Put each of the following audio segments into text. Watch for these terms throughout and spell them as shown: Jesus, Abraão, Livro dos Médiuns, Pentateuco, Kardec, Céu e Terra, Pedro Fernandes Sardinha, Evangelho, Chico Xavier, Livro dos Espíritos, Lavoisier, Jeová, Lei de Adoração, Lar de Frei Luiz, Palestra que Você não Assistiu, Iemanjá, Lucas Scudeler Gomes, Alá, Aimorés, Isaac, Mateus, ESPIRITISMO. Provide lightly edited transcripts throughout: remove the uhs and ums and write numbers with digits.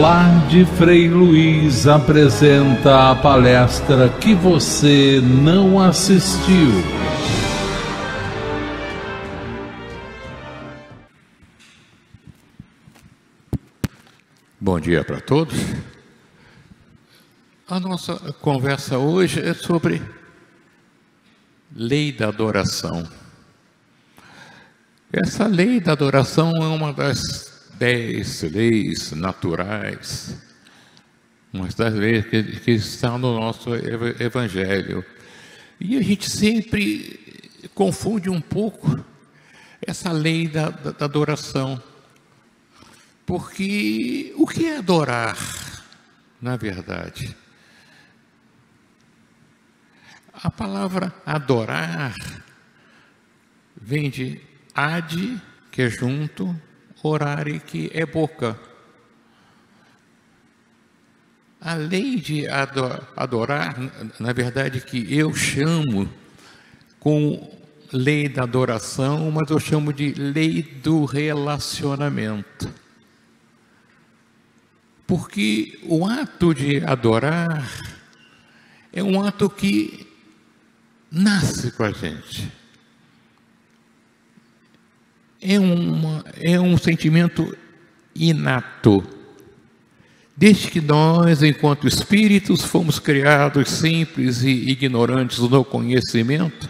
Lar de Frei Luiz apresenta a palestra que você não assistiu. Bom dia para todos. A nossa conversa hoje é sobre Lei da Adoração. Essa Lei da Adoração é uma das 10 leis naturais, uma das leis que está no nosso Evangelho. E a gente sempre confunde um pouco essa lei da adoração. Porque o que é adorar, na verdade? A palavra adorar vem de ad, que é junto, orare, que é boca. A lei de adorar, na verdade, que eu chamo com lei da adoração, mas eu chamo de lei do relacionamento. Porque o ato de adorar é um ato que nasce com a gente. É um sentimento inato. Desde que nós, enquanto espíritos, fomos criados simples e ignorantes no conhecimento,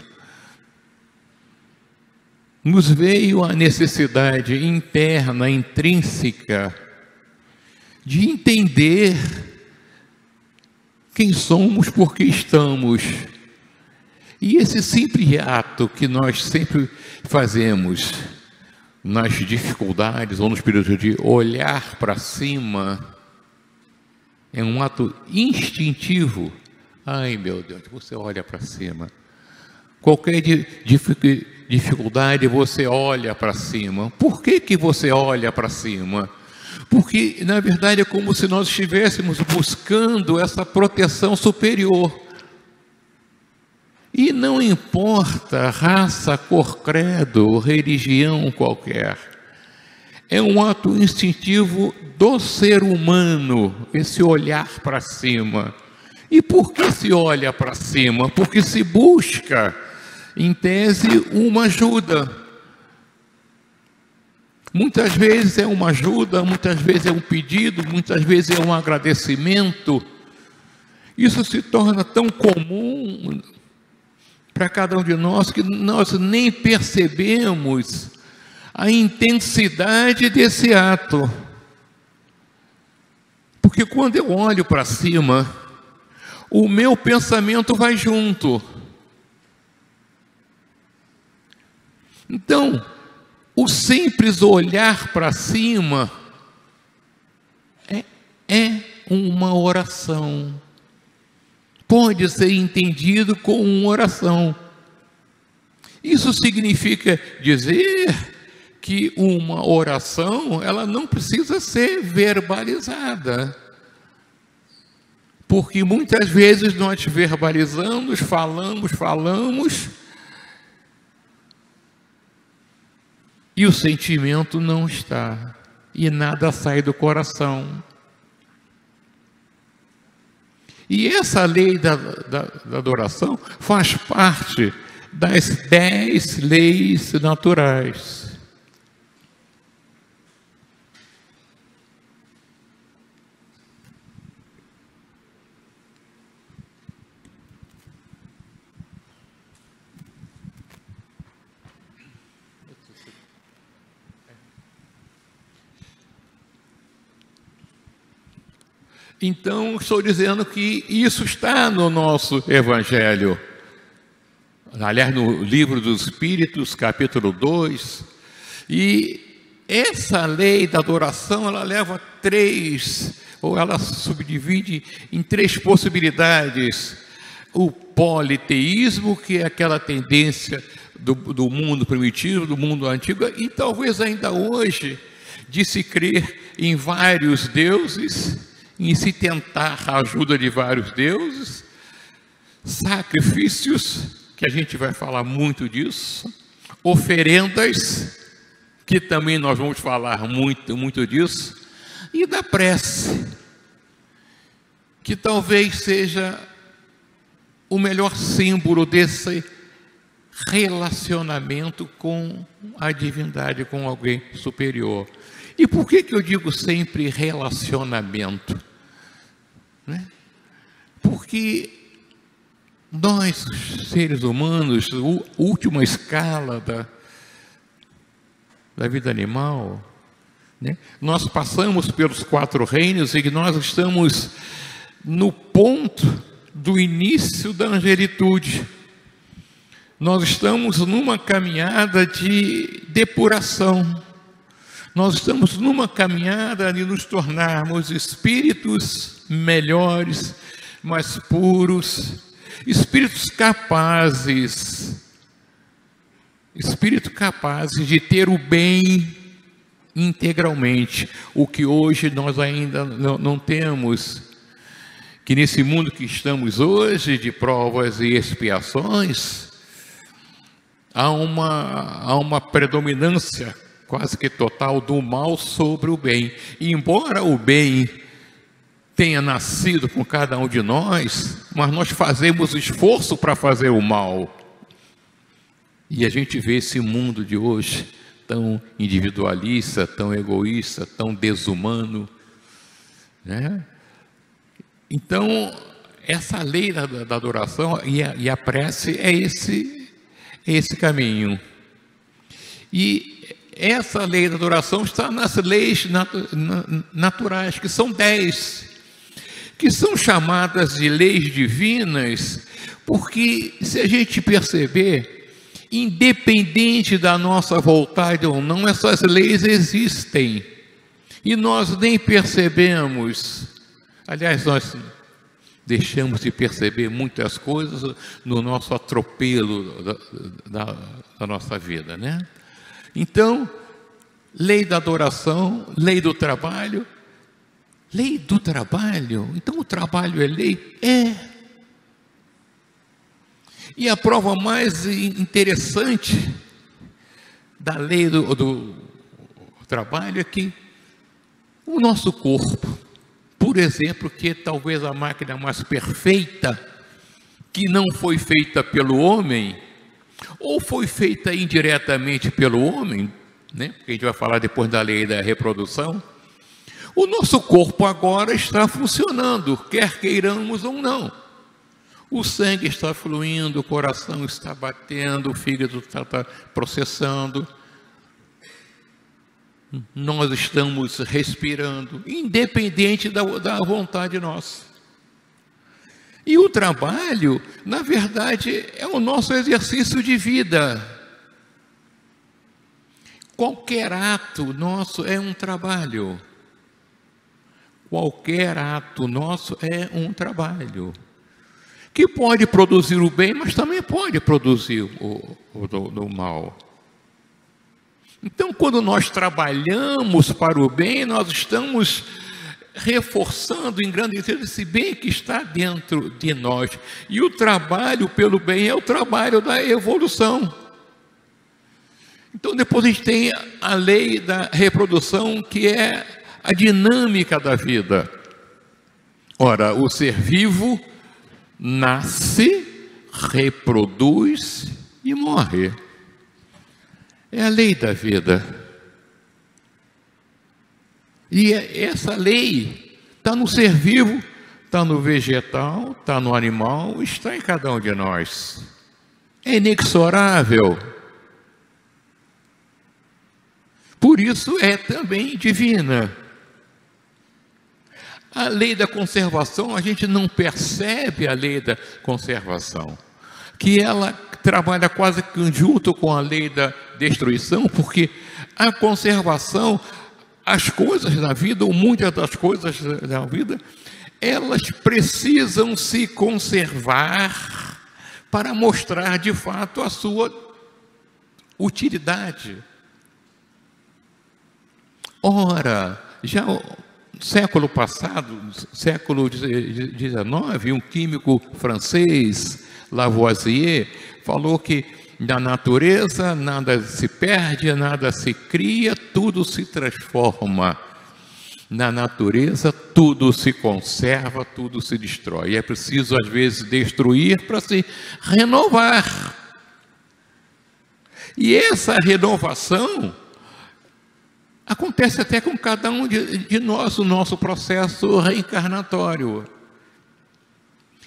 nos veio a necessidade interna, intrínseca, de entender quem somos, por que estamos. E esse simples ato que nós sempre fazemos nas dificuldades ou nos períodos de olhar para cima, é um ato instintivo. Ai, meu Deus, você olha para cima. Qualquer dificuldade, você olha para cima. Por que você olha para cima? Porque, na verdade, é como se nós estivéssemos buscando essa proteção superior. E não importa raça, cor, credo, religião qualquer. É um ato instintivo do ser humano, esse olhar para cima. E por que se olha para cima? Porque se busca, em tese, uma ajuda. Muitas vezes é uma ajuda, muitas vezes é um pedido, muitas vezes é um agradecimento. Isso se torna tão comum para cada um de nós, que nós nem percebemos a intensidade desse ato. Porque quando eu olho para cima, o meu pensamento vai junto. Então, o simples olhar para cima é uma oração. Pode ser entendido como uma oração. Isso significa dizer que uma oração, ela não precisa ser verbalizada. Porque muitas vezes nós verbalizamos, falamos, e o sentimento não está, e nada sai do coração. E essa lei da adoração faz parte das 10 leis naturais. Então, estou dizendo que isso está no nosso Evangelho. Aliás, no Livro dos Espíritos, capítulo 2. E essa lei da adoração, ela leva 3, ou ela subdivide em 3 possibilidades. O politeísmo, que é aquela tendência do mundo primitivo, do mundo antigo, e talvez ainda hoje, de se crer em vários deuses, em se tentar a ajuda de vários deuses, sacrifícios, que a gente vai falar muito disso, oferendas, que também nós vamos falar muito disso, e da prece, que talvez seja o melhor símbolo desse relacionamento com a divindade, com alguém superior. E por que que eu digo sempre relacionamento? Né? Porque nós, seres humanos, última escala da vida animal, né? Nós passamos pelos 4 reinos e nós estamos no ponto do início da angelitude. Nós estamos numa caminhada de depuração. Nós estamos numa caminhada de nos tornarmos espíritos melhores, mais puros, espíritos capazes, de ter o bem integralmente, o que hoje nós ainda não temos, que nesse mundo que estamos hoje, de provas e expiações, há uma predominância quase que total do mal sobre o bem, e embora o bem tenha nascido com cada um de nós, mas nós fazemos esforço para fazer o mal. E a gente vê esse mundo de hoje tão individualista, tão egoísta, tão desumano, né? Então, essa lei da adoração e a prece é esse caminho. E essa lei da adoração está nas leis naturais, que são 10. Que são chamadas de leis divinas, porque se a gente perceber, independente da nossa vontade ou não, essas leis existem, e nós nem percebemos. Aliás, nós deixamos de perceber muitas coisas no nosso atropelo da nossa vida, né? Então, lei da adoração, lei do trabalho. Lei do trabalho? Então o trabalho é lei? É. E a prova mais interessante da lei do trabalho é que o nosso corpo, por exemplo, que é talvez a máquina mais perfeita, que não foi feita pelo homem, ou foi feita indiretamente pelo homem, né? Porque a gente vai falar depois da lei da reprodução. O nosso corpo agora está funcionando, quer queiramos ou não. O sangue está fluindo, o coração está batendo, o fígado está processando. Nós estamos respirando, independente da vontade nossa. E o trabalho, na verdade, é o nosso exercício de vida. Qualquer ato nosso é um trabalho. Qualquer ato nosso é um trabalho, que pode produzir o bem, mas também pode produzir o mal. Então, quando nós trabalhamos para o bem, nós estamos reforçando, engrandecendo esse bem que está dentro de nós. E o trabalho pelo bem é o trabalho da evolução. Então, depois a gente tem a lei da reprodução, que é a dinâmica da vida. Ora, o ser vivo nasce, reproduz e morre. É a lei da vida. E essa lei está no ser vivo, está no vegetal, está no animal, está em cada um de nós. É inexorável. Por isso é também divina. A lei da conservação, a gente não percebe a lei da conservação, que ela trabalha quase junto com a lei da destruição, porque a conservação, as coisas da vida, ou muitas das coisas da vida, elas precisam se conservar para mostrar de fato a sua utilidade. Ora, já século passado, século XIX, um químico francês, Lavoisier, falou que na natureza nada se perde, nada se cria, tudo se transforma. Na natureza, tudo se conserva, tudo se destrói. E é preciso, às vezes, destruir para se renovar. E essa renovação acontece até com cada um de nós, o nosso processo reencarnatório.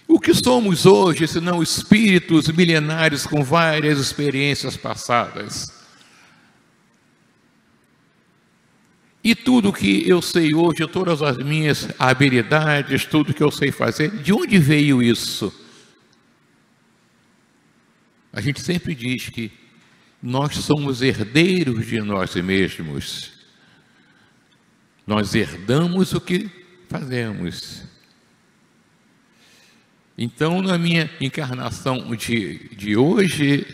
O que somos hoje, senão espíritos milenares com várias experiências passadas? E tudo que eu sei hoje, todas as minhas habilidades, tudo que eu sei fazer, de onde veio isso? A gente sempre diz que nós somos herdeiros de nós mesmos. Nós herdamos o que fazemos. Então, na minha encarnação de hoje,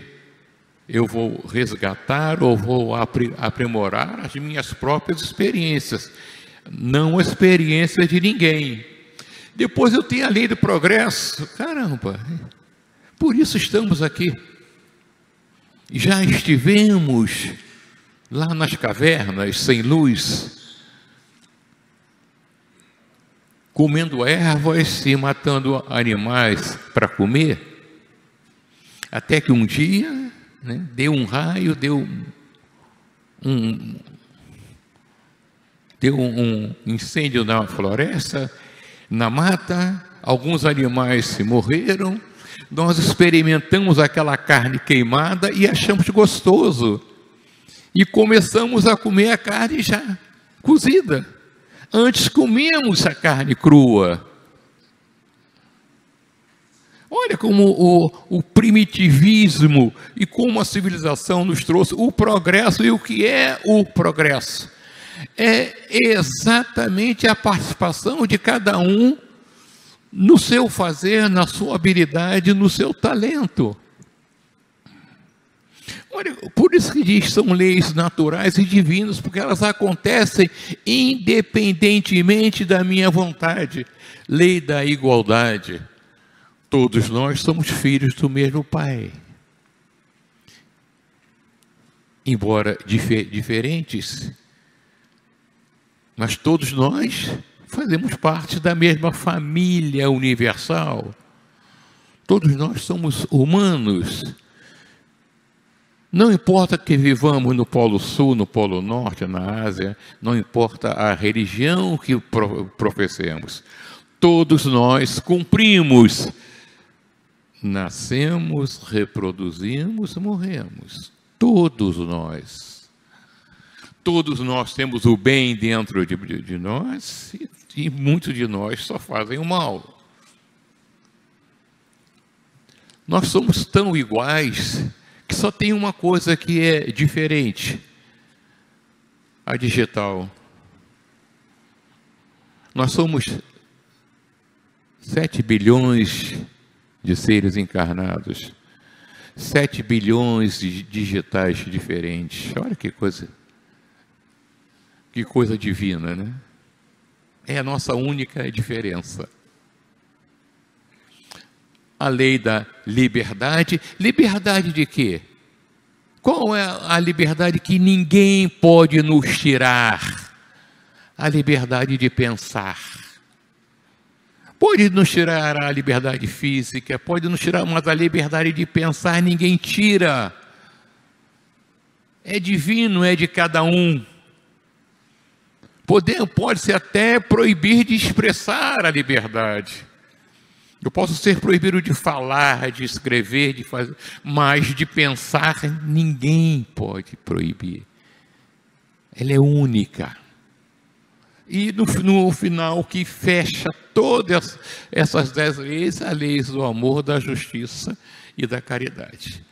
eu vou resgatar ou vou aprimorar as minhas próprias experiências, não a experiência de ninguém. Depois eu tenho a lei do progresso. Caramba, por isso estamos aqui. Já estivemos lá nas cavernas, sem luz, comendo ervas e matando animais para comer, até que um dia, né, deu um raio, deu um incêndio na floresta, na mata, alguns animais morreram, nós experimentamos aquela carne queimada e achamos gostoso, e começamos a comer a carne já cozida. Antes comíamos a carne crua. Olha como o primitivismo e como a civilização nos trouxe o progresso. E o que é o progresso? É exatamente a participação de cada um no seu fazer, na sua habilidade, no seu talento. Olha, por isso que diz que são leis naturais e divinas, porque elas acontecem independentemente da minha vontade. Lei da igualdade. Todos nós somos filhos do mesmo Pai. Embora diferentes, mas todos nós fazemos parte da mesma família universal. Todos nós somos humanos. Não importa que vivamos no Polo Sul, no Polo Norte, na Ásia, não importa a religião que professemos. Todos nós cumprimos. Nascemos, reproduzimos, morremos. Todos nós. Todos nós temos o bem dentro de nós e muitos de nós só fazem o mal. Nós somos tão iguais que só tem uma coisa que é diferente, a digital. Nós somos 7 bilhões de seres encarnados, 7 bilhões de digitais diferentes. Olha que coisa divina, né? É a nossa única diferença. A lei da liberdade. Liberdade de quê? Qual é a liberdade que ninguém pode nos tirar? A liberdade de pensar. Pode nos tirar a liberdade física, pode nos tirar, mas a liberdade de pensar ninguém tira. É divino, é de cada um. Pode-se até proibir de expressar a liberdade. Eu posso ser proibido de falar, de escrever, de fazer, mas de pensar ninguém pode proibir. Ela é única. E no final, que fecha todas essas 10 leis, as leis do amor, da justiça e da caridade.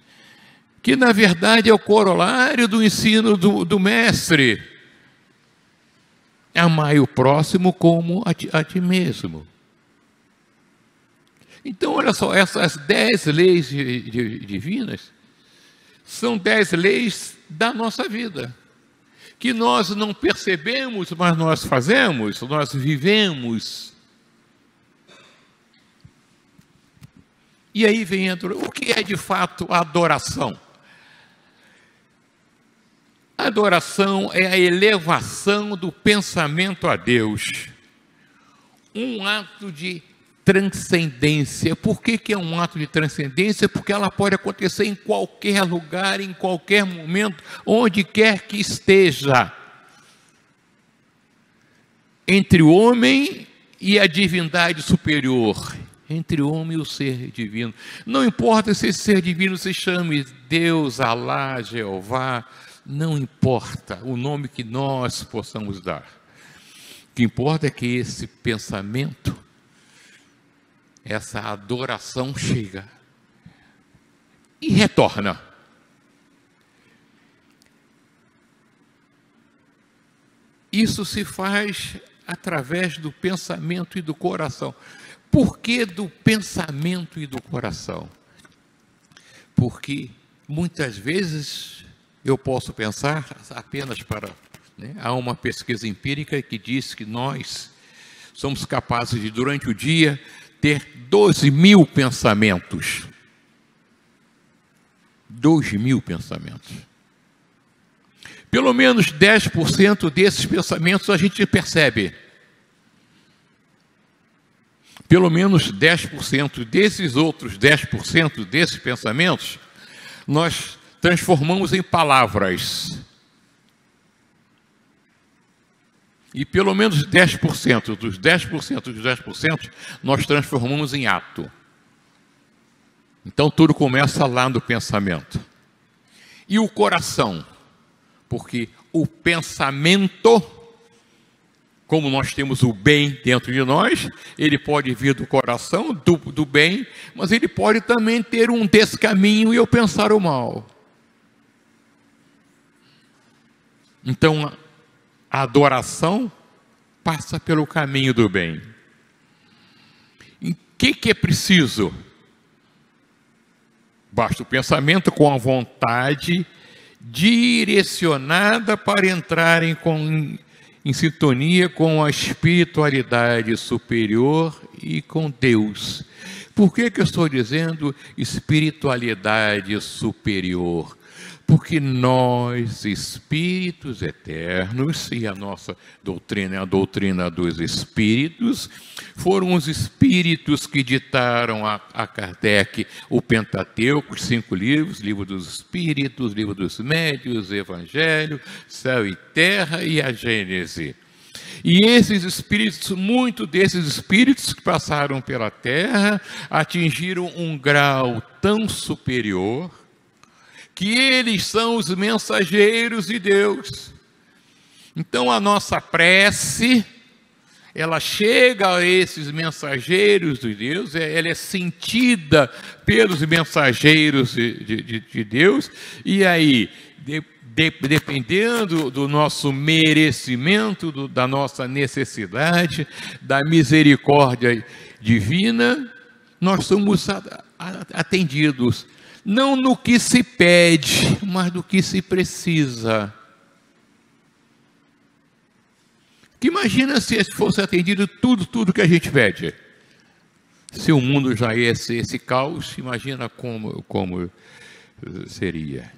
Que, na verdade, é o corolário do ensino do mestre. Amai o próximo como a ti mesmo. Então, olha só, essas 10 leis divinas são 10 leis da nossa vida, que nós não percebemos, mas nós fazemos, nós vivemos. E aí vem o que é de fato a adoração? Adoração é a elevação do pensamento a Deus, um ato de transcendência. Por que que é um ato de transcendência? Porque ela pode acontecer em qualquer lugar, em qualquer momento, onde quer que esteja, entre o homem e a divindade superior, entre o homem e o ser divino. Não importa se esse ser divino se chame Deus, Alá, Jeová, não importa o nome que nós possamos dar. O que importa é que esse pensamento, essa adoração chega e retorna. Isso se faz através do pensamento e do coração. Por que do pensamento e do coração? Porque muitas vezes eu posso pensar apenas para... né? Há uma pesquisa empírica que diz que nós somos capazes de, durante o dia, ter 12.000 pensamentos. 2.000 pensamentos. Pelo menos 10% desses pensamentos a gente percebe. Pelo menos 10% desses outros 10% desses pensamentos, nós transformamos em palavras. E pelo menos 10% dos 10% dos 10% nós transformamos em ato. Então tudo começa lá no pensamento. E o coração? Porque o pensamento, como nós temos o bem dentro de nós, ele pode vir do coração, do bem, mas ele pode também ter um descaminho e eu pensar o mal. Então, a adoração passa pelo caminho do bem. E o que é preciso? Basta o pensamento com a vontade direcionada para entrar em sintonia com a espiritualidade superior e com Deus. Por que eu estou dizendo espiritualidade superior? Porque nós, espíritos eternos, e a nossa doutrina é a doutrina dos espíritos, foram os espíritos que ditaram a Kardec o Pentateuco, os 5 livros, Livro dos Espíritos, Livro dos Médiuns, Evangelho, Céu e Terra e a Gênese. E esses espíritos, muito desses espíritos que passaram pela Terra, atingiram um grau tão superior que eles são os mensageiros de Deus. Então a nossa prece, ela chega a esses mensageiros de Deus, ela é sentida pelos mensageiros de Deus, e aí, dependendo do nosso merecimento, da nossa necessidade, da misericórdia divina, nós somos atendidos. Não no que se pede, mas do que se precisa. Que imagina se fosse atendido tudo que a gente pede. Se o mundo já é esse caos, imagina como seria.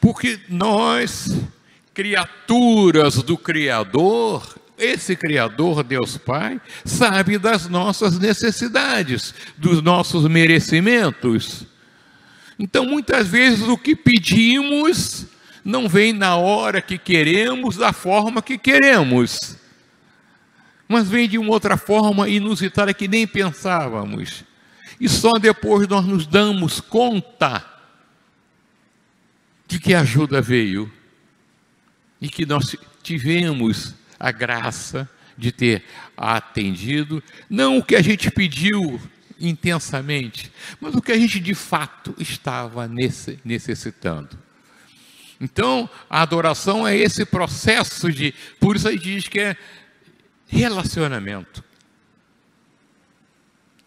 Porque nós, criaturas do Criador, esse Criador, Deus Pai, sabe das nossas necessidades, dos nossos merecimentos. Então, muitas vezes, o que pedimos não vem na hora que queremos, da forma que queremos. Mas vem de uma outra forma inusitada que nem pensávamos. E só depois nós nos damos conta de que a ajuda veio. E que nós tivemos a graça de ter atendido, não o que a gente pediu intensamente, mas o que a gente de fato estava necessitando. Então, a adoração é esse processo de, por isso aí diz que é relacionamento.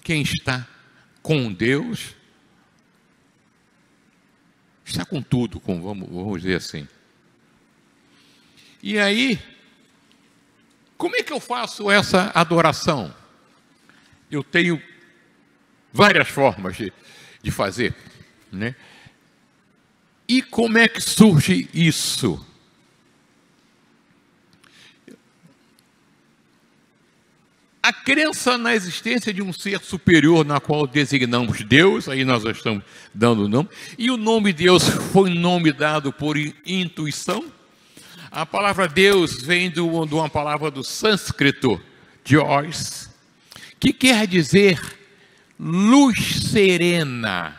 Quem está com Deus, está com tudo, vamos dizer assim. E aí, como é que eu faço essa adoração? Eu tenho várias formas de fazer, né? E como é que surge isso? crença na existência de um ser superior na qual designamos Deus, aí nós já estamos dando o nome, e o nome Deus foi um nome dado por intuição. A palavra Deus vem de uma palavra do sânscrito, Dios, que quer dizer luz serena.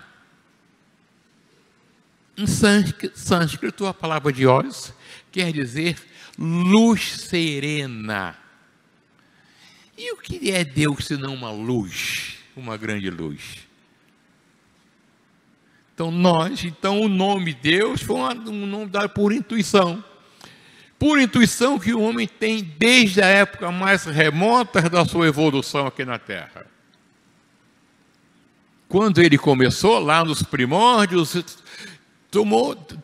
Em sânscrito, a palavra Dios quer dizer luz serena. E o que é Deus senão uma luz, uma grande luz? Então o nome Deus foi um nome dado por intuição que o homem tem desde a época mais remota da sua evolução aqui na Terra. Quando ele começou lá nos primórdios,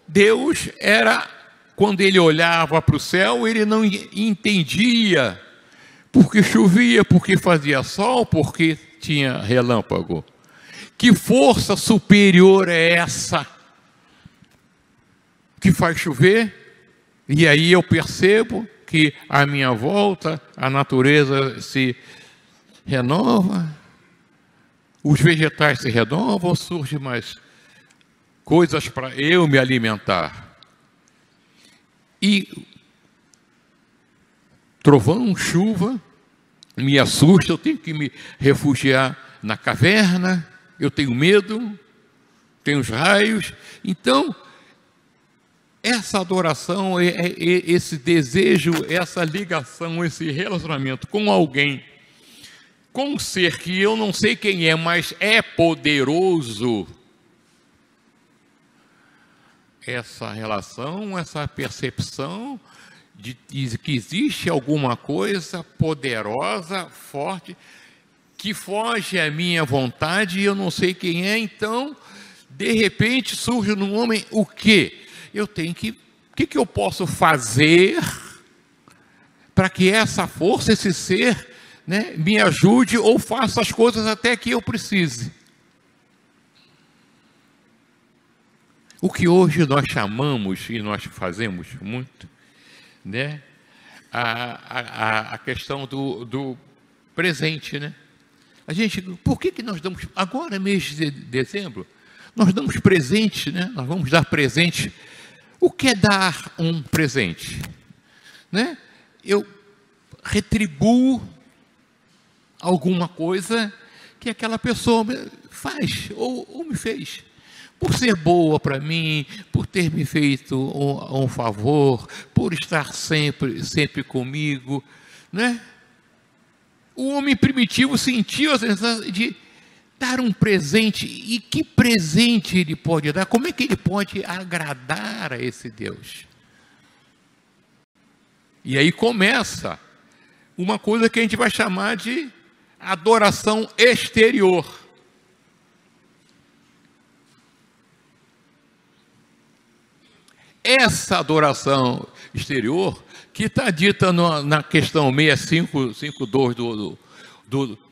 Deus era, quando ele olhava para o céu, ele não entendia porque chovia, porque fazia sol, porque tinha relâmpago. Que força superior é essa que faz chover? E aí eu percebo que à minha volta a natureza se renova, os vegetais se renovam, surgem mais coisas para eu me alimentar. E trovão, chuva, me assusta, eu tenho que me refugiar na caverna, eu tenho medo, tenho os raios. Então, essa adoração, esse desejo, essa ligação, esse relacionamento com alguém, com um ser que eu não sei quem é, mas é poderoso, essa relação, essa percepção de que existe alguma coisa poderosa, forte, que foge à minha vontade e eu não sei quem é. Então, de repente, surge no homem o quê? O que eu posso fazer para que essa força, esse ser, né, me ajude ou faça as coisas até que eu precise? O que hoje nós chamamos, e nós fazemos muito, né? A questão do presente, né? A gente, por que nós damos, agora mês de dezembro, nós damos presente, né? Nós vamos dar presente. O que é dar um presente? Né? Eu retribuo alguma coisa que aquela pessoa faz ou me fez. Por ser boa para mim, por ter me feito um favor, por estar sempre comigo, né? O homem primitivo sentiu a sensação de dar um presente. E que presente ele pode dar? Como é que ele pode agradar a esse Deus? E aí começa uma coisa que a gente vai chamar de adoração exterior. Essa adoração exterior, que está dita na questão 6552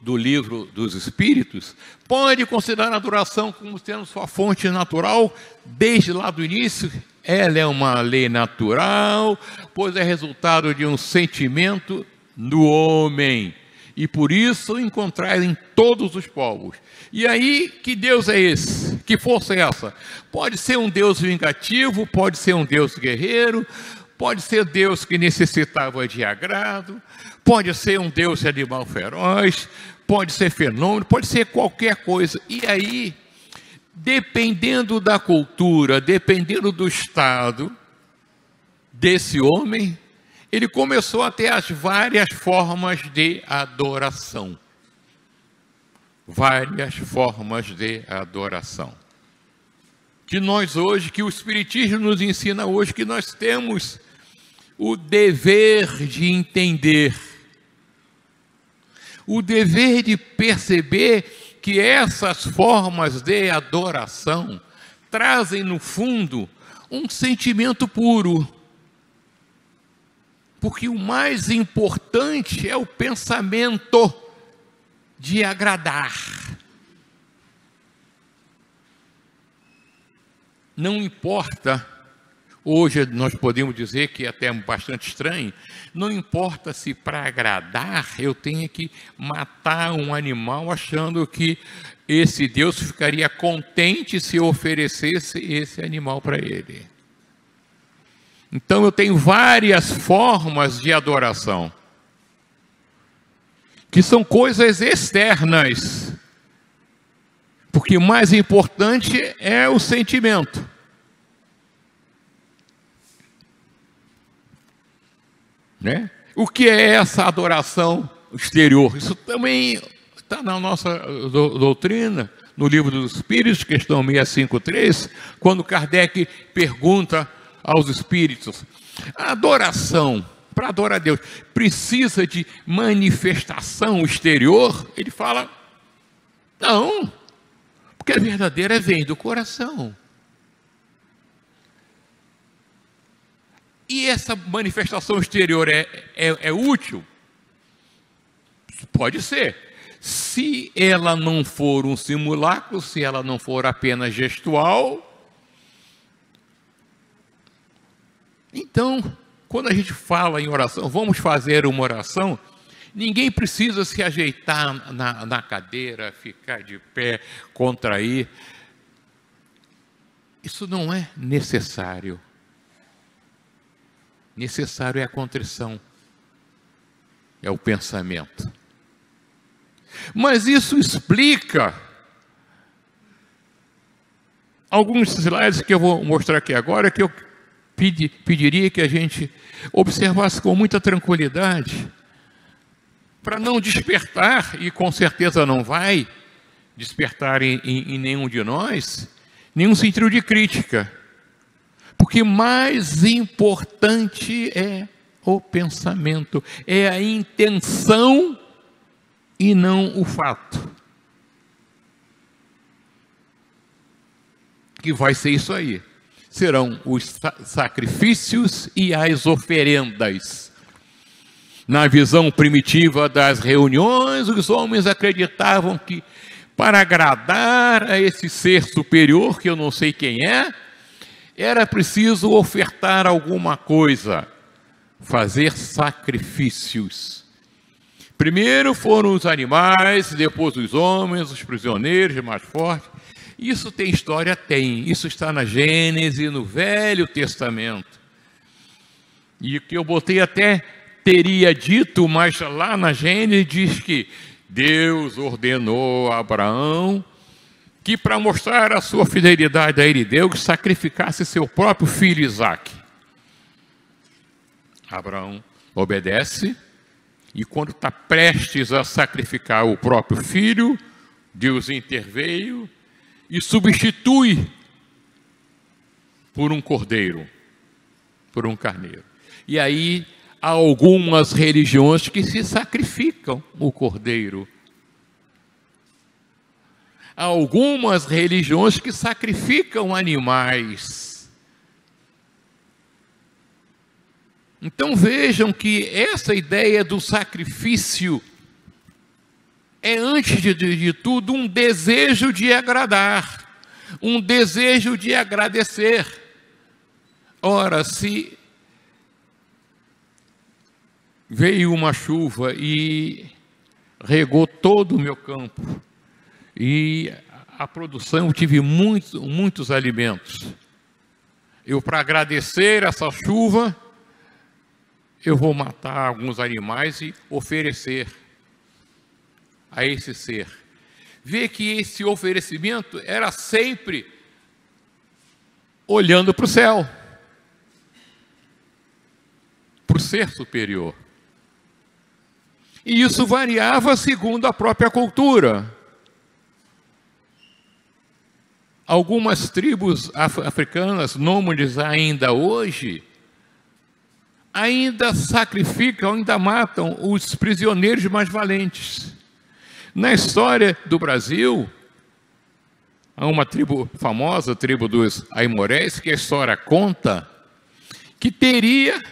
do Livro dos Espíritos, pode considerar a adoração como tendo sua fonte natural, desde lá do início. Ela é uma lei natural, pois é resultado de um sentimento no homem, e por isso encontrar em todos os povos. E aí, que Deus é esse? Que força é essa? Pode ser um Deus vingativo, pode ser um Deus guerreiro, pode ser Deus que necessitava de agrado, pode ser um Deus animal feroz, pode ser fenômeno, pode ser qualquer coisa. E aí, dependendo da cultura, dependendo do estado desse homem, ele começou a ter as várias formas de adoração. Várias formas de adoração. Que nós hoje, que o Espiritismo nos ensina hoje, que nós temos o dever de entender. O dever de perceber que essas formas de adoração trazem, no fundo, um sentimento puro. Porque o mais importante é o pensamento de agradar. Não importa hoje nós podemos dizer que é até bastante estranho, não importa se para agradar eu tenha que matar um animal achando que esse Deus ficaria contente se eu oferecesse esse animal para ele. Então eu tenho várias formas de adoração, que são coisas externas, porque o mais importante é o sentimento. Né? O que é essa adoração exterior? Isso também está na nossa doutrina, no Livro dos Espíritos, questão 653, quando Kardec pergunta aos espíritos: a adoração, para adorar a Deus, precisa de manifestação exterior? Ele fala: não, porque a verdadeira vem do coração. E essa manifestação exterior é útil? Pode ser. Se ela não for um simulacro, se ela não for apenas gestual, então, quando a gente fala em oração, vamos fazer uma oração, ninguém precisa se ajeitar na cadeira, ficar de pé, contrair. Isso não é necessário. Necessário é a contrição, é o pensamento. Mas isso explica alguns slides que eu vou mostrar aqui agora, que eu pediria que a gente observasse com muita tranquilidade, para não despertar, e com certeza não vai despertar em nenhum de nós, nenhum sentido de crítica. Porque mais importante é o pensamento, é a intenção e não o fato. Que vai ser isso aí. Serão os sacrifícios e as oferendas. Na visão primitiva das reuniões, os homens acreditavam que, para agradar a esse ser superior, que eu não sei quem é, era preciso ofertar alguma coisa, fazer sacrifícios. Primeiro foram os animais, depois os homens, os prisioneiros mais fortes. Isso tem história? Tem. Isso está na Gênese, no Velho Testamento. E o que eu botei até teria dito, mas lá na Gênese diz que Deus ordenou a Abraão que, para mostrar a sua fidelidade a ele, Deus, sacrificasse seu próprio filho Isaac. Abraão obedece, e quando está prestes a sacrificar o próprio filho, Deus interveio e substitui por um cordeiro, por um carneiro. E aí há algumas religiões que se sacrificam o cordeiro. Há algumas religiões que sacrificam animais. Então vejam que essa ideia do sacrifício é, antes de tudo, um desejo de agradar, um desejo de agradecer. Ora, se veio uma chuva e regou todo o meu campo, e a produção, eu tive muitos alimentos. Eu, para agradecer essa chuva, eu vou matar alguns animais e oferecer a esse ser. Vê que esse oferecimento era sempre olhando para o céu, para o ser superior. E isso variava segundo a própria cultura. Algumas tribos africanas, nômades ainda hoje, ainda sacrificam, ainda matam os prisioneiros mais valentes. Na história do Brasil, há uma tribo famosa, a tribo dos Aimorés, que a história conta, que teria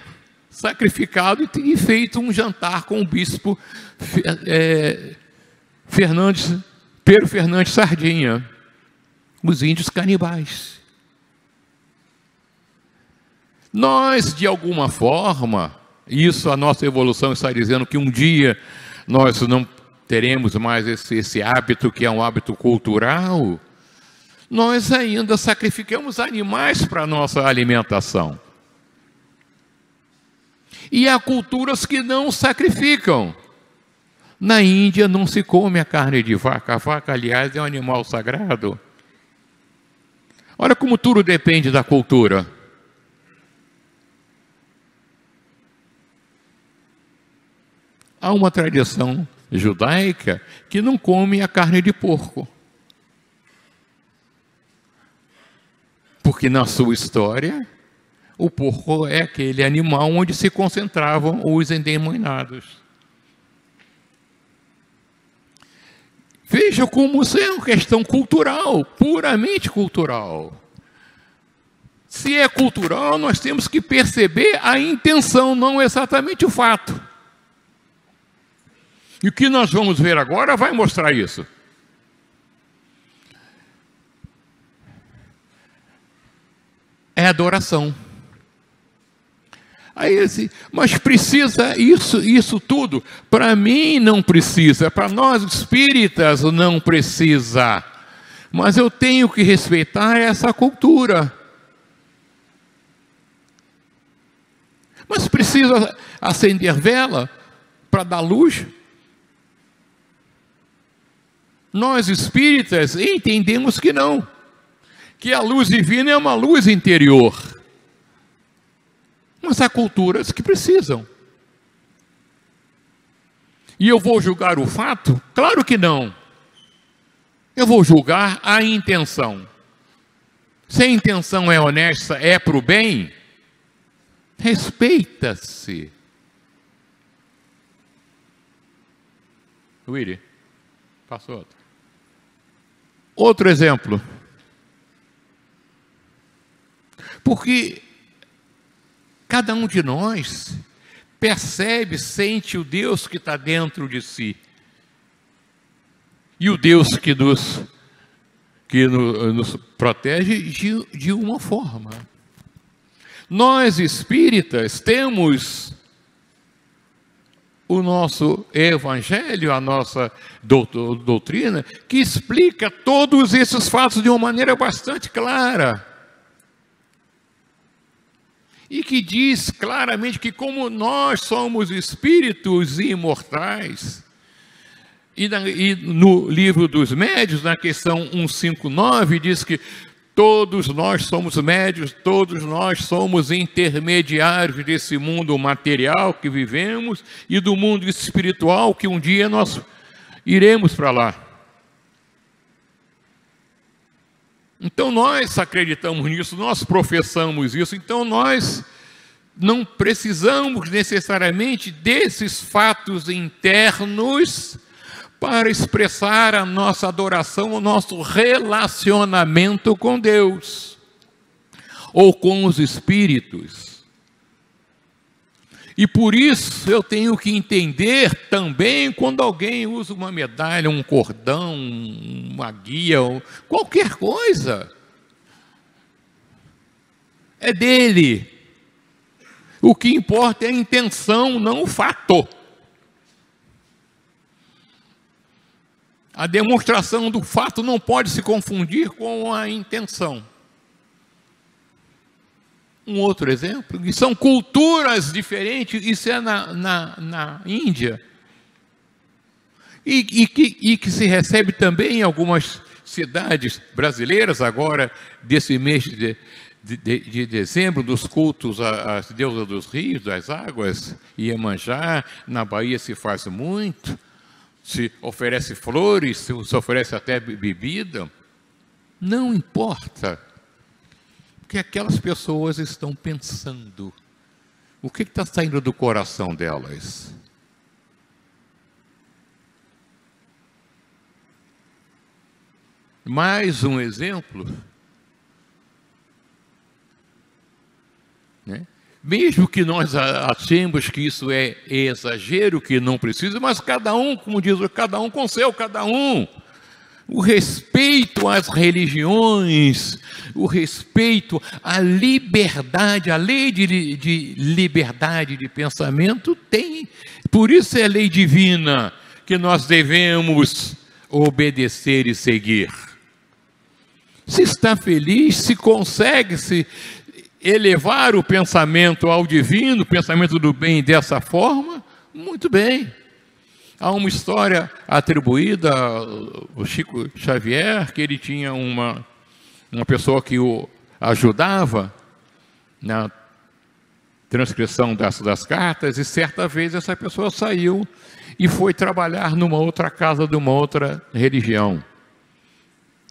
sacrificado e feito um jantar com o bispo Pedro Fernandes Sardinha. Os índios canibais. Nós, de alguma forma, isso a nossa evolução está dizendo que um dia nós não teremos mais esse hábito, que é um hábito cultural, nós ainda sacrificamos animais para a nossa alimentação. E há culturas que não sacrificam. Na Índia não se come a carne de vaca. A vaca, aliás, é um animal sagrado. Olha como tudo depende da cultura. Há uma tradição judaica que não come a carne de porco. Porque na sua história, o porco é aquele animal onde se concentravam os endemoniados. Veja como isso é uma questão cultural, puramente cultural. Se é cultural, nós temos que perceber a intenção, não exatamente o fato. E o que nós vamos ver agora vai mostrar isso. É adoração. Aí ele diz, mas precisa isso tudo? Para mim não precisa, para nós espíritas não precisa. Mas eu tenho que respeitar essa cultura. Mas precisa acender vela para dar luz? Nós espíritas entendemos que não. Que a luz divina é uma luz interior. Mas há culturas que precisam. E eu vou julgar o fato? Claro que não. Eu vou julgar a intenção. Se a intenção é honesta, é para o bem, respeita-se. Willy, passa outro. Outro exemplo. Porque cada um de nós percebe, sente o Deus que está dentro de si. E o Deus que nos protege de uma forma. Nós espíritas temos o nosso Evangelho, a nossa doutrina, que explica todos esses fatos de uma maneira bastante clara. E que diz claramente que como nós somos espíritos imortais, e no Livro dos Médiuns, na questão 159, diz que todos nós somos médiuns, todos nós somos intermediários desse mundo material que vivemos e do mundo espiritual que um dia nós iremos para lá. Então nós acreditamos nisso, nós professamos isso, então nós não precisamos necessariamente desses fatos internos para expressar a nossa adoração, o nosso relacionamento com Deus ou com os espíritos. E por isso eu tenho que entender também quando alguém usa uma medalha, um cordão, uma guia, qualquer coisa. É dele. O que importa é a intenção, não o fato. A demonstração do fato não pode se confundir com a intenção. Um outro exemplo, que são culturas diferentes, isso é na Índia, e que se recebe também em algumas cidades brasileiras, agora desse mês de dezembro, dos cultos às deusas dos rios, das águas, Iemanjá, na Bahia se faz muito, se oferece flores, se oferece até bebida, não importa. O que aquelas pessoas estão pensando? O que está saindo do coração delas? Mais um exemplo. Né? Mesmo que nós achemos que isso é exagero, que não precisa, mas cada um, como diz, cada um com o seu, cada um o respeito às religiões, o respeito à liberdade, a lei de liberdade de pensamento tem, por isso é lei divina que nós devemos obedecer e seguir. Se está feliz, se consegue se elevar o pensamento ao divino, o pensamento do bem dessa forma, muito bem. Há uma história atribuída ao Chico Xavier, que ele tinha uma pessoa que o ajudava na transcrição das cartas, e certa vez essa pessoa saiu e foi trabalhar numa outra casa de uma outra religião.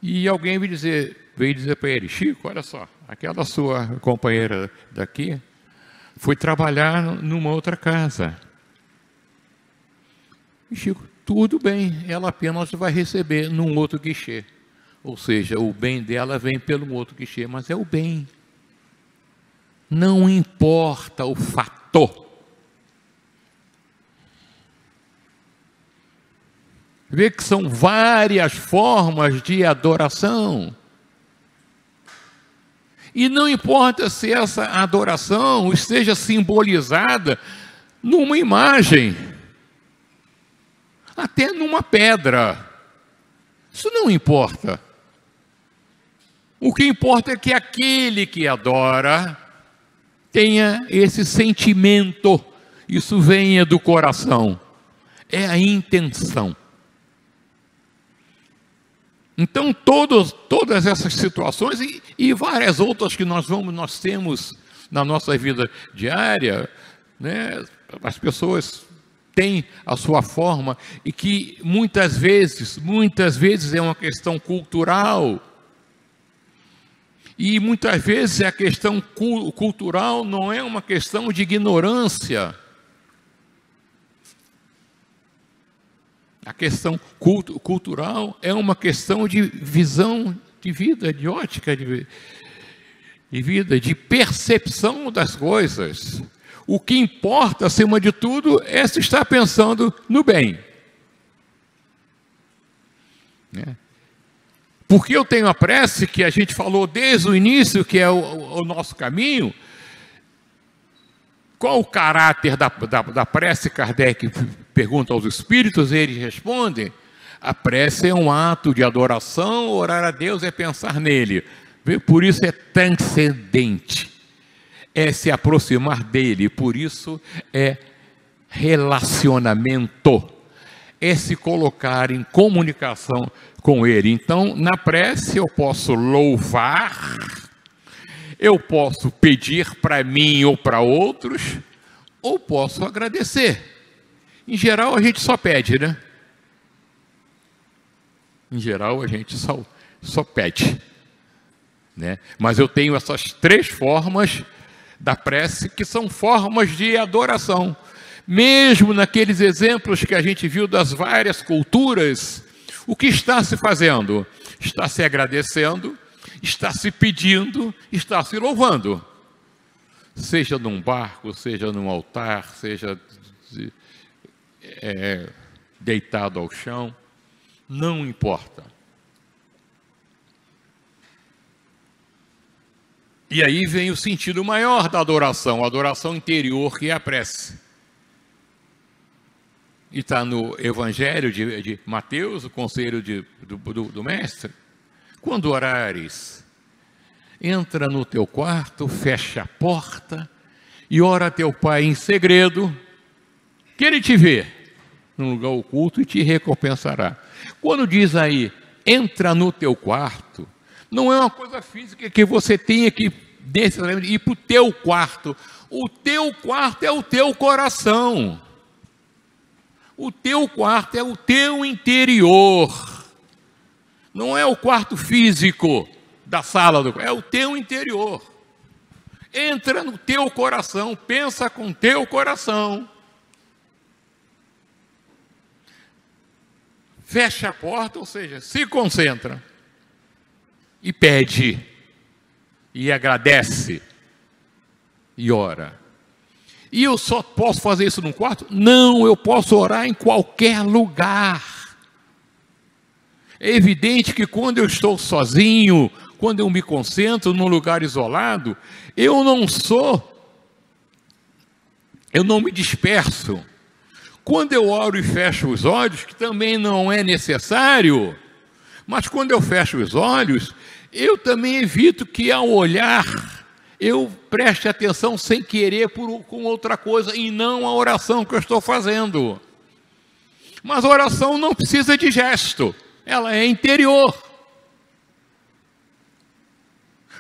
E alguém veio dizer para ele: Chico, olha só, aquela sua companheira daqui foi trabalhar numa outra casa. Chico, tudo bem, ela apenas vai receber num outro guichê. Ou seja, o bem dela vem pelo outro guichê, mas é o bem. Não importa o fator. Vê que são várias formas de adoração. E não importa se essa adoração esteja simbolizada numa imagem, até numa pedra, isso não importa. O que importa é que aquele que adora tenha esse sentimento, isso venha do coração, é a intenção. Então todas essas situações e várias outras que nós temos na nossa vida diária, né? As pessoas tem a sua forma, e que muitas vezes é uma questão cultural, e muitas vezes a questão cultural não é uma questão de ignorância. A questão cultural é uma questão de visão de vida, de ótica de vida, de percepção das coisas. O que importa, acima de tudo, é se estar pensando no bem. Porque eu tenho a prece, que a gente falou desde o início, que é o nosso caminho. Qual o caráter da prece? Kardec pergunta aos espíritos, eles respondem. A prece é um ato de adoração, orar a Deus é pensar nele. Por isso é transcendente. É se aproximar dele, por isso é relacionamento, é se colocar em comunicação com ele. Então, na prece eu posso louvar, eu posso pedir para mim ou para outros, ou posso agradecer. Em geral a gente só pede, né? Em geral a gente só pede, né? Mas eu tenho essas três formas da prece, que são formas de adoração. Mesmo naqueles exemplos que a gente viu das várias culturas, o que está se fazendo? Está se agradecendo, está se pedindo, está se louvando. Seja num barco, seja num altar, seja deitado ao chão, não importa. E aí vem o sentido maior da adoração, a adoração interior, que é a prece. E está no Evangelho de Mateus, o conselho do Mestre. Quando orares, entra no teu quarto, fecha a porta e ora a teu Pai em segredo, que Ele te vê num lugar oculto e te recompensará. Quando diz aí, entra no teu quarto, não é uma coisa física que você tenha que ir para o teu quarto. O teu quarto é o teu coração. O teu quarto é o teu interior. Não é o quarto físico da sala, é o teu interior. Entra no teu coração, pensa com o teu coração. Fecha a porta, ou seja, se concentra. E pede, e agradece, e ora. E eu só posso fazer isso num quarto? Não, eu posso orar em qualquer lugar. É evidente que quando eu estou sozinho, quando eu me concentro num lugar isolado, eu não me disperso. Quando eu oro e fecho os olhos, que também não é necessário, mas quando eu fecho os olhos, eu também evito que ao olhar eu preste atenção sem querer com outra coisa e não a oração que eu estou fazendo. Mas a oração não precisa de gesto, ela é interior.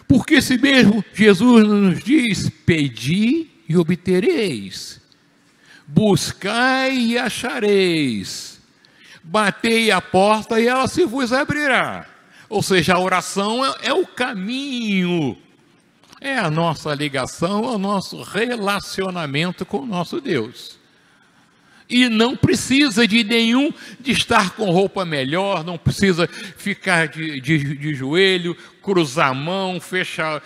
Porque se mesmo Jesus nos diz, pedi e obtereis, buscai e achareis, batei a porta e ela se vos abrirá. Ou seja, a oração é o caminho, é a nossa ligação, é o nosso relacionamento com o nosso Deus. E não precisa de nenhum, de estar com roupa melhor, não precisa ficar de joelho, cruzar a mão, fechar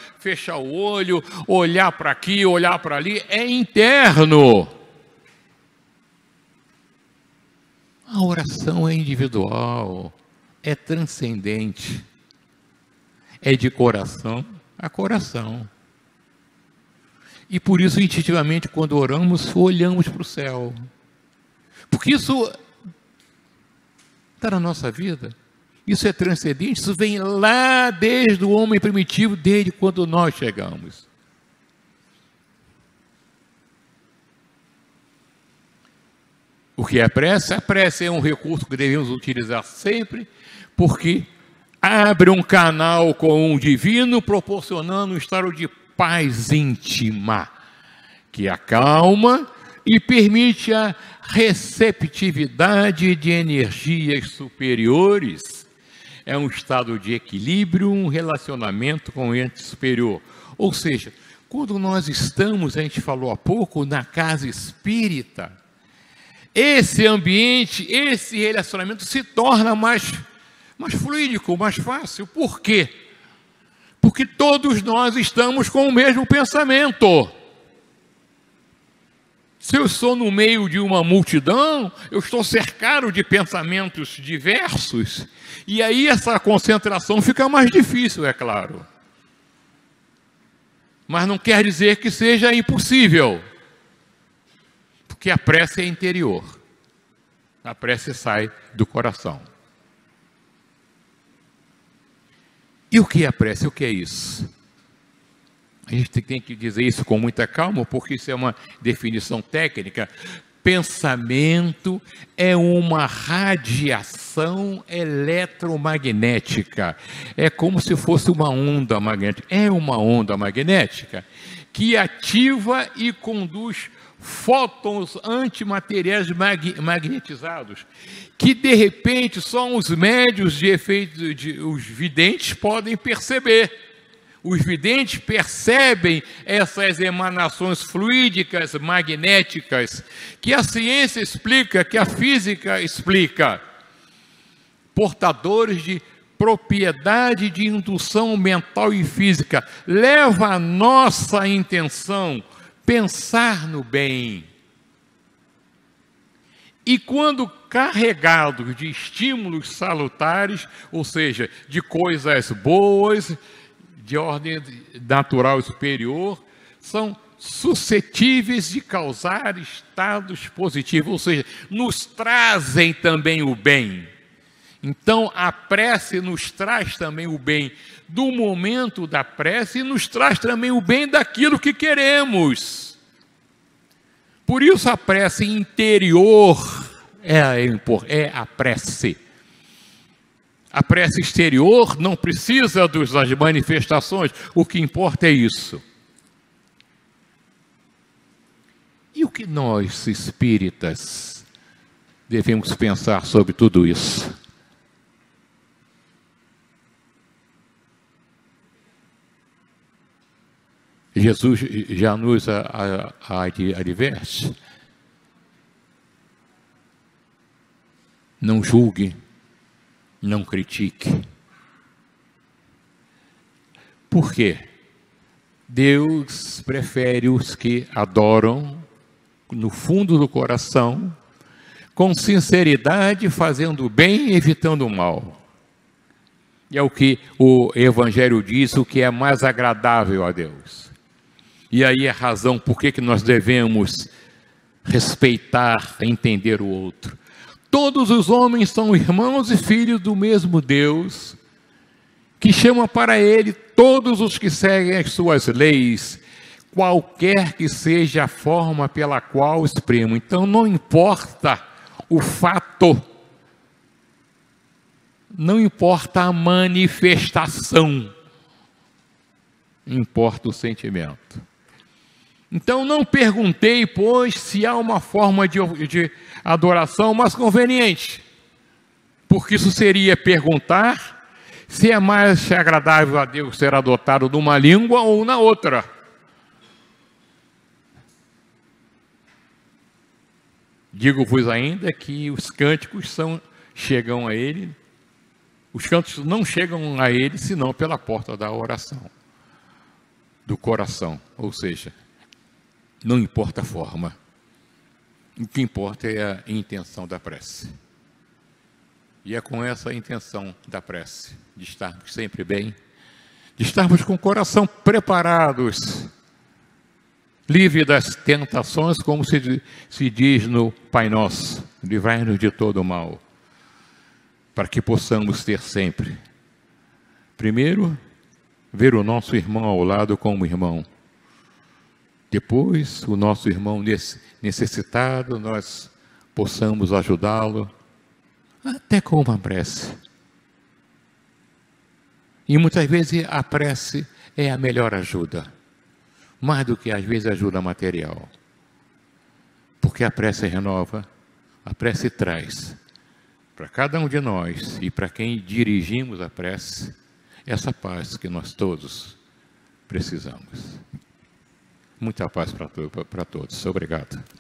o olho, olhar para aqui, olhar para ali, é interno. A oração é individual, é transcendente, é de coração a coração. E por isso, intuitivamente, quando oramos, olhamos para o céu. Porque isso está na nossa vida, isso é transcendente, isso vem lá desde o homem primitivo, desde quando nós chegamos. O que é a prece? A prece é um recurso que devemos utilizar sempre, porque abre um canal com o divino, proporcionando um estado de paz íntima, que acalma e permite a receptividade de energias superiores. É um estado de equilíbrio, um relacionamento com o ente superior. Ou seja, quando nós estamos, a gente falou há pouco, na casa espírita, esse ambiente, esse relacionamento se torna mais fluídico, mais fácil. Por quê? Porque todos nós estamos com o mesmo pensamento. Se eu estou no meio de uma multidão, eu estou cercado de pensamentos diversos, e aí essa concentração fica mais difícil, é claro. Mas não quer dizer que seja impossível. Porque a prece é interior. A prece sai do coração. E o que é a prece? O que é isso? A gente tem que dizer isso com muita calma, porque isso é uma definição técnica. Pensamento é uma radiação eletromagnética. É como se fosse uma onda magnética. É uma onda magnética que ativa e conduz fótons antimateriais magnetizados, que de repente só os médiuns de efeito, os videntes podem perceber. Os videntes percebem essas emanações fluídicas, magnéticas, que a ciência explica, que a física explica, portadores de propriedade de indução mental e física. Leva a nossa intenção pensar no bem. E quando carregados de estímulos salutares, ou seja, de coisas boas, de ordem natural e superior, são suscetíveis de causar estados positivos, ou seja, nos trazem também o bem. Então, a prece nos traz também o bem do momento da prece e nos traz também o bem daquilo que queremos. Por isso, a prece interior é a prece. A prece exterior não precisa das manifestações, o que importa é isso. E o que nós, espíritas, devemos pensar sobre tudo isso? Jesus já nos adverte. Não julgue. Não critique. Por quê? Deus prefere os que adoram no fundo do coração, com sinceridade, fazendo o bem e evitando o mal. E é o que o Evangelho diz, o que é mais agradável a Deus. E aí a razão por que nós devemos respeitar, entender o outro. Todos os homens são irmãos e filhos do mesmo Deus, que chama para ele todos os que seguem as suas leis, qualquer que seja a forma pela qual exprimo. Então não importa o fato, não importa a manifestação, importa o sentimento. Então não perguntei, pois, se há uma forma de adoração mais conveniente, porque isso seria perguntar se é mais agradável a Deus ser adotado numa língua ou na outra. Digo-vos ainda que os cânticos chegam a ele, os cânticos não chegam a ele senão pela porta da oração, do coração, ou seja, não importa a forma, o que importa é a intenção da prece. E é com essa intenção da prece, de estarmos sempre bem, de estarmos com o coração preparados, livre das tentações, como se diz no Pai Nosso, livrai-nos de todo o mal, para que possamos ter sempre, primeiro, ver o nosso irmão ao lado como irmão. Depois, o nosso irmão necessitado, nós possamos ajudá-lo, até com uma prece. E muitas vezes a prece é a melhor ajuda, mais do que às vezes ajuda material. Porque a prece renova, a prece traz para cada um de nós e para quem dirigimos a prece, essa paz que nós todos precisamos. Muita paz para todos. Obrigado.